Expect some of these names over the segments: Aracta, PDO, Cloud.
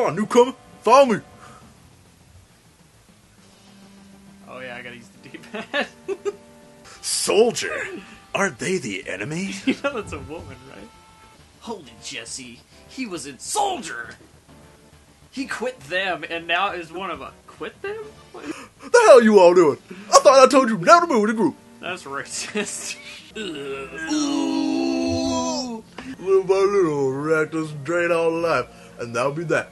Come on, newcomer, follow me. Oh yeah, I gotta use the D-pad. Soldier, aren't they the enemy? You know that's a woman, right? Holy Jesse, he was in Soldier. He quit them and now is one of us. Quit them? What the hell are you all doing? I thought I told you never to move the group. That's racist. Ooh. Little by little, Aracta's drained all life, and that'll be that.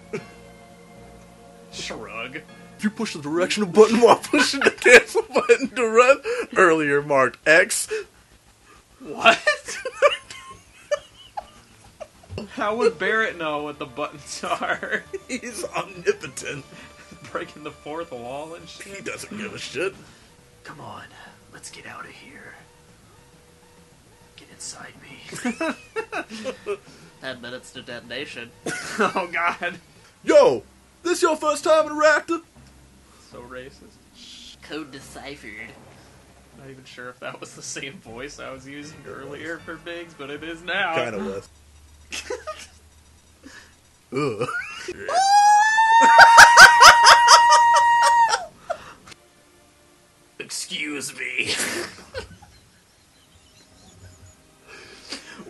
Shrug. If you push the directional button while pushing the cancel button to run, earlier marked X. What? How would Barrett know what the buttons are? He's omnipotent. Breaking the fourth wall and shit. He doesn't give a shit. Come on, let's get out of here. Get inside me. 10 minutes to detonation. Oh god. Yo, this your first time in Aracta? So racist. Code deciphered. Not even sure if that was the same voice I was using earlier for Biggs, but it is now. Kinda was. Ugh. Excuse me.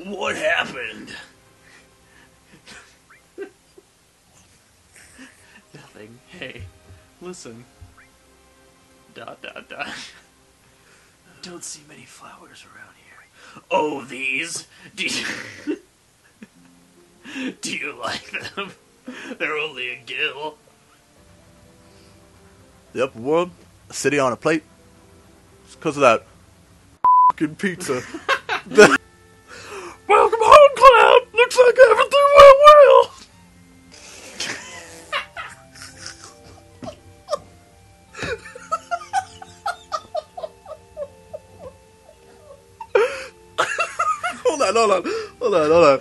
What happened? Nothing. Hey, listen. Dot dot dot. Don't see many flowers around here. Oh, these? Do you like them? They're only a gill. The upper world, a city on a plate. It's because of that f***ing pizza. Welcome home, Cloud! Looks like everything went well! Hold on.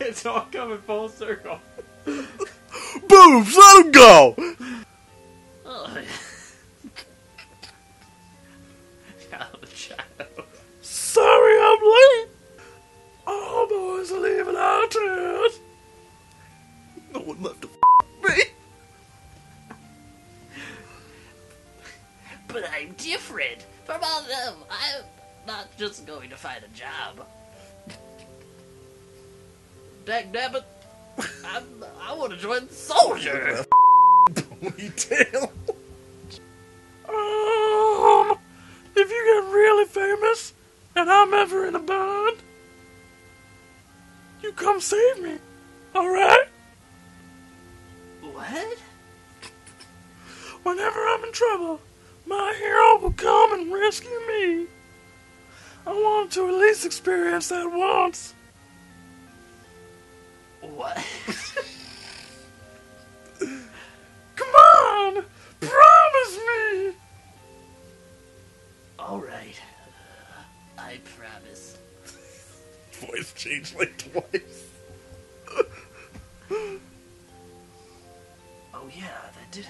It's all coming full circle. Boobs, let him go! Oh, yeah. Sorry I'm late! All boys are leaving our town! No one left to f*** me! But I'm different from all of them. I'm not just going to find a job. Dagnabbit, I want to join the soldier. Ponytail. If you get really famous and I'm ever in a bind, you come save me. All right? What? Whenever I'm in trouble, my hero will come and rescue me. I want to at least experience that once. What? Come on! Promise me! Alright. I promise. Voice changed like twice. Oh yeah, that did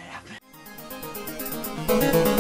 happen.